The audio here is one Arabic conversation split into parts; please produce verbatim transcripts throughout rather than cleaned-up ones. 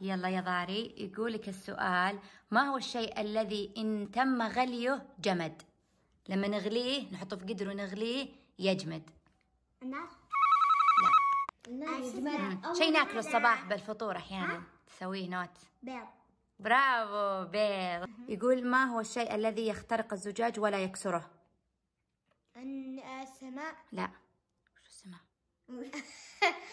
يلا يا ضاري، يقولك السؤال: ما هو الشيء الذي إن تم غليه جمد؟ لما نغليه نحطه في قدر ونغليه يجمد. النار؟ لا. النار يجمد. شيء ناكله الصباح بالفطور أحيانا تسويه نوت. بيض. برافو، بيض. يقول: ما هو الشيء الذي يخترق الزجاج ولا يكسره؟ السماء. لا. وش السماء؟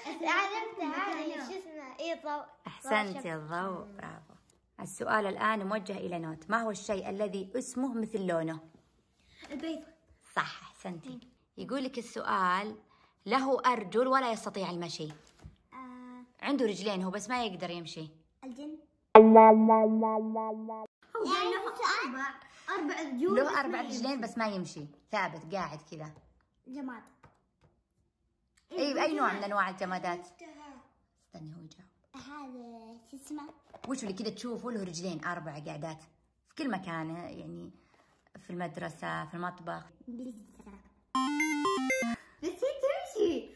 عرفتها، شو اسمه؟ اي ضوء. احسنت، يا الضوء، برافو. السؤال الان موجه الى نوت: ما هو الشيء الذي اسمه مثل لونه؟ البيضة. صح، احسنتي. يقول لك السؤال: له ارجل ولا يستطيع المشي. آه. عنده رجلين هو بس ما يقدر يمشي. الجن. هو يعني له اربع اربع رجول، له اربع رجلين بس ما يمشي، ثابت قاعد كذا. جماد. اي اي نوع من انواع الجمادات؟ استني هو يجاوب. هذا شو اسمه؟ وش اللي كذا تشوفوا له رجلين اربع قاعدات في كل مكان، يعني في المدرسه، في المطبخ. بس هي تمشي.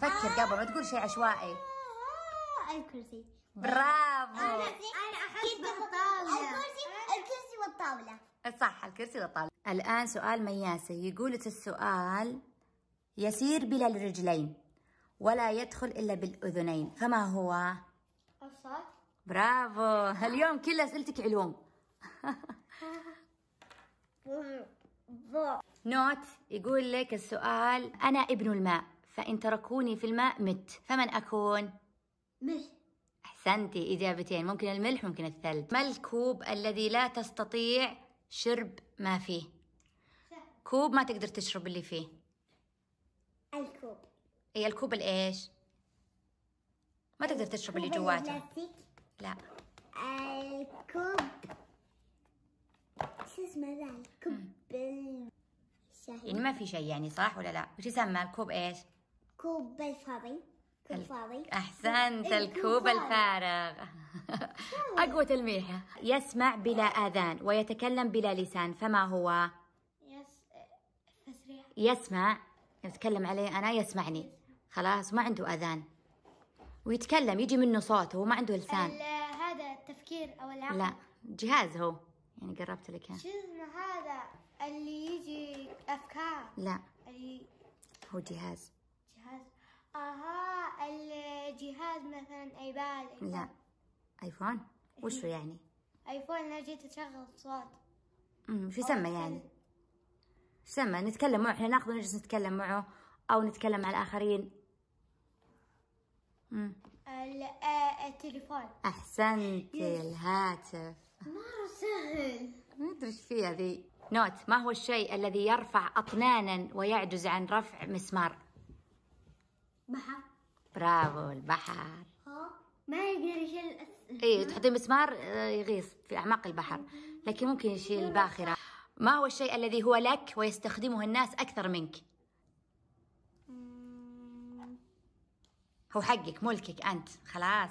فكر قبل ما تقول شيء عشوائي. الكرسي. برافو. انا احس بالطاوله. الكرسي الكرسي والطاوله. صح، الكرسي والطاوله. الآن سؤال مياسة، يقولك السؤال: يسير بلا الرجلين ولا يدخل إلا بالأذنين، فما هو؟ الصوت. برافو، اليوم كل أسئلتك علوم. نوت يقول لك السؤال: أنا ابن الماء، فإن تركوني في الماء مت، فمن أكون؟ ملح. أحسنتي، إجابتين، ممكن الملح ممكن الثلج. ما الكوب الذي لا تستطيع شرب ما فيه؟ كوب ما تقدر تشرب اللي فيه. الكوب. اي الكوب الايش؟ ما تقدر تشرب اللي جواته. البلاستيك؟ لا. الكوب شو اسمه ذا؟ الكوب الشاي. يعني ما في شيء يعني، صح ولا لا؟ وش يسمى الكوب ايش؟ كوب الفاضي. كوب فاضي. احسنت، الكوب الفارغ. أقوى تلميحة. يسمع بلا آذان ويتكلم بلا لسان، فما هو؟ يسمع، يتكلم عليه أنا يسمعني، خلاص ما عنده آذان ويتكلم، يجي منه صوت، هو ما عنده لسان. هذا التفكير أو العقل؟ لا، جهاز هو، يعني قربت لك. شو اسمه هذا اللي يجي أفكار؟ لا، اللي هو جهاز. جهاز. أها، الجهاز مثلا أيباد. لا، ايفون. وشو يعني؟ ايفون انا جيت اشغل صوت. امم شو يسمى يعني؟ يسمى نتكلم معه، احنا ناخذه ونجلس نتكلم معه او نتكلم مع الاخرين. امم التليفون. احسنت، الهاتف. مره سهل، ما ادري ايش فيها ذي. نوت: ما هو الشيء الذي يرفع اطنانا ويعجز عن رفع مسمار؟ بحر. برافو، البحر. ما يقدر يشيل. اي تحطي مسمار يغيص في اعماق البحر، لكن ممكن يشيل الباخره. ما هو الشيء الذي هو لك ويستخدمه الناس اكثر منك؟ هو حقك، ملكك انت، خلاص،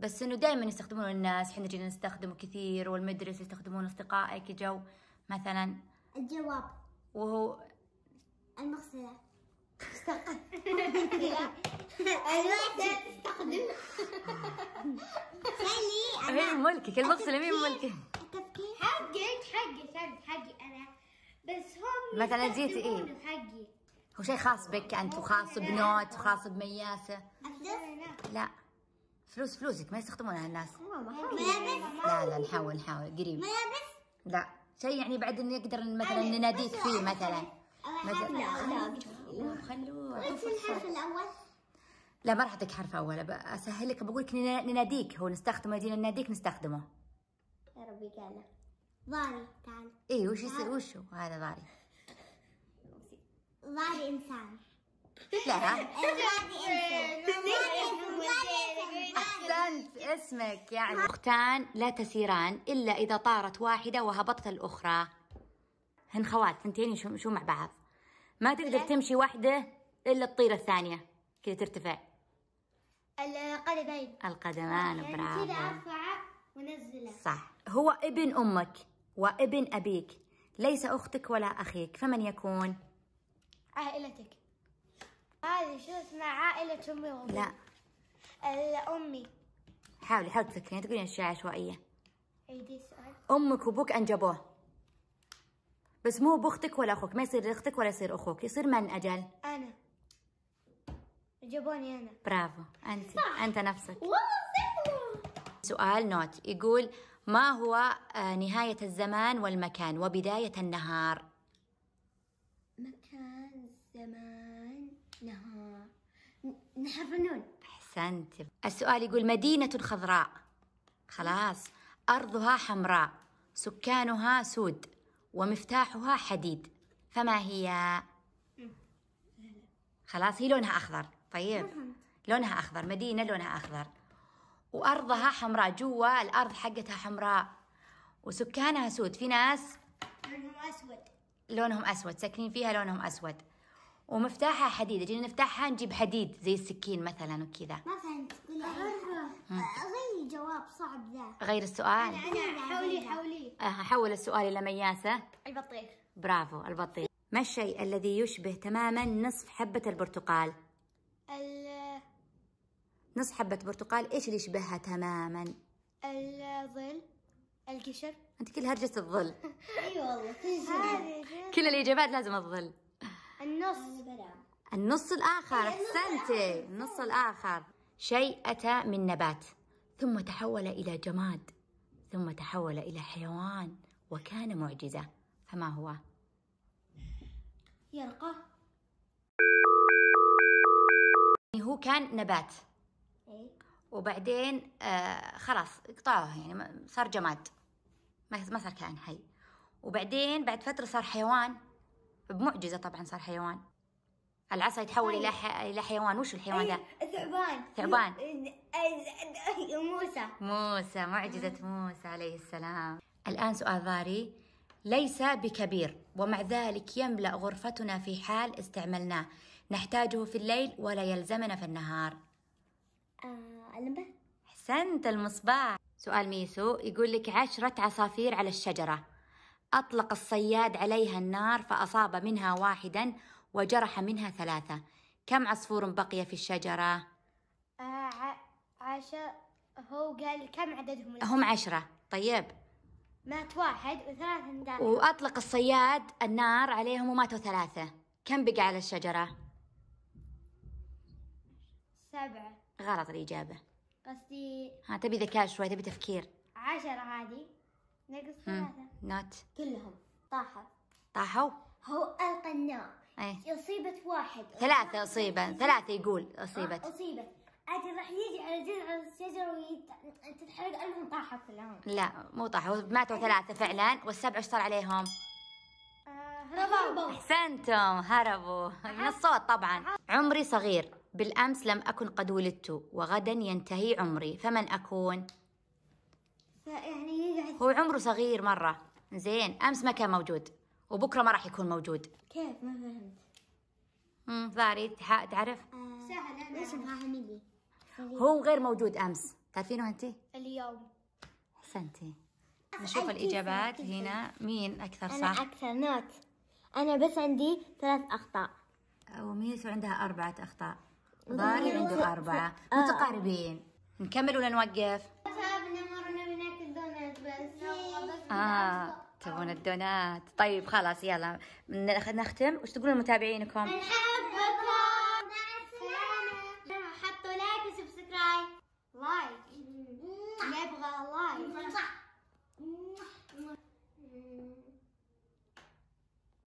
بس انه دائما يستخدمونه الناس، احنا جينا نستخدمه كثير، والمدرسه يستخدمون، اصدقائك، جو مثلا. الجواب. وهو المغسله. مين ملكك؟ المغسلة مين ملكك؟ حقي، حقي حقي انا، بس هم مثلا جيتي ايه؟ هو شيء خاص بك انت، وخاص بنوت، وخاص بمياسة. لا، فلوس فلوسك ما يستخدمونها الناس. لا لا، نحاول نحاول قريب. لا، شيء يعني بعد نقدر مثلا نناديك فيه مثلا. لا، خلوه ايش الحرف الاول؟ لا، ما راح اعطيك حرف اول، اسهلك، بقول لك نناديك، هو نستخدمه، يجينا نناديك نستخدمه. يا ربي، قال ضاري تعال. اي وش يصير؟ وش هو هذا ضاري؟ ضاري انسان. لا، ضاري انسان. احسنت، اسمك يعني. اختان لا تسيران الا اذا طارت واحده وهبطت الاخرى. هن خوات ثنتين يمشون مع بعض، ما تقدر تمشي واحدة إلا تطير الثانية، كذا ترتفع. القدمين. القدمان، برافو. يعني كذا أرفعه ونزله. صح. هو ابن أمك وابن أبيك، ليس أختك ولا أخيك، فمن يكون؟ عائلتك. هذه شو اسمها؟ عائلة أمي وأبوي. لا. أمي. حاولي حاولي تفكرين تقولين أشياء عشوائية. عيدي السؤال. أمك وأبوك أنجبوه. بس مو بأختك ولا أخوك، ما يصير أختك ولا يصير أخوك، يصير من أجل؟ أنا. جابوني أنا. برافو، أنت صح. أنت نفسك. والله صح. سؤال نوت يقول ما هو نهاية الزمان والمكان وبداية النهار؟ مكان، زمان، نهار. نهر النون. أحسنت. السؤال يقول مدينة خضراء، خلاص، أرضها حمراء، سكانها سود، ومفتاحها حديد، فما هي؟ خلاص هي لونها أخضر. طيب لونها أخضر، مدينة لونها أخضر وأرضها حمراء، جوا الأرض حقتها حمراء وسكانها سود، في ناس لونهم أسود، لونهم أسود ساكنين فيها لونهم أسود، ومفتاحها حديد، جينا نفتحها نجيب حديد زي السكين مثلا وكذا. ما فهمت. غير الجواب صعب ذا. غير السؤال. أنا أنا حولي حولي. حول السؤال إلى مياسة. البطيخ. برافو البطيخ. ما الشيء الذي يشبه تماما نصف حبة البرتقال؟ ال نصف حبة برتقال إيش اللي يشبهها تماما؟ الظل. القشر. أنت كل هرجة الظل. أي والله كل كل الإجابات لازم الظل. النص. النص الآخر. أحسنتي. النص الآخر. شيء أتى من نبات ثم تحول إلى جماد ثم تحول إلى حيوان وكان معجزة، فما هو؟ يرقى. هو كان نبات وبعدين آه خلاص قطعوه، يعني صار جماد، ما صار كائن حي، وبعدين بعد فترة صار حيوان بمعجزة، طبعا صار حيوان. العصا يتحول إلى إلى حيوان، وش الحيوان ذا؟ ثعبان. ثعبان. موسى. موسى، معجزة موسى عليه السلام. الآن سؤال ضاري، ليس بكبير ومع ذلك يملأ غرفتنا في حال استعملناه، نحتاجه في الليل ولا يلزمنا في النهار. آه المصباح. أحسنت المصباح. سؤال ميسو يقول لك عشرة عصافير على الشجرة، أطلق الصياد عليها النار فأصاب منها واحدا وجرح منها ثلاثة، كم عصفور بقي في الشجرة؟ آه عشرة. هو قال كم عددهم؟ هم عشرة. طيب مات واحد وثلاثة انداح، وأطلق الصياد النار عليهم وماتوا ثلاثة، كم بقى على الشجرة؟ سبعة. غلط الإجابة. قصدي ها تبي ذكاء شوي، تبي تفكير. عشرة هذه ناقص ثلاثة. نوت. كلهم طاحوا. طاحوا؟ هو ألقى النار. أيه؟ أصيبت واحد. ثلاثة أصيبة، ثلاثة يقول أصيبت. آه أصيبت. عاد راح يجي على جذع الشجرة وتتحرق قلبهم. طاحوا كلهم. لا مو طاحوا، ماتوا ثلاثة فعلا، والسبعة ايش صار عليهم؟ آه هربوا. أحسنتم، هربوا من الصوت طبعا. عمري صغير، بالأمس لم أكن قد ولدت وغدا ينتهي عمري، فمن أكون؟ يعني يقعد هو عمره صغير مرة، زين، أمس ما كان موجود وبكره ما راح يكون موجود. كيف ما فهمت؟ امم ضاري تعرف؟ آه سهل. انا اسمها هو غير موجود امس، تعرفينه انت؟ اليوم. احسنتي. نشوف الاجابات هنا، مين اكثر صح؟ انا اكثر نوت، انا بس عندي ثلاث اخطاء. وميسو عندها اربعة اخطاء، ضاري عنده اربعة، متقاربين. نكمل ولا نوقف؟ شبابنا مرة بناكل دونات بس. اه تبون الدونات. طيب خلاص يلا نختم، وش تقولون لمتابعينكم؟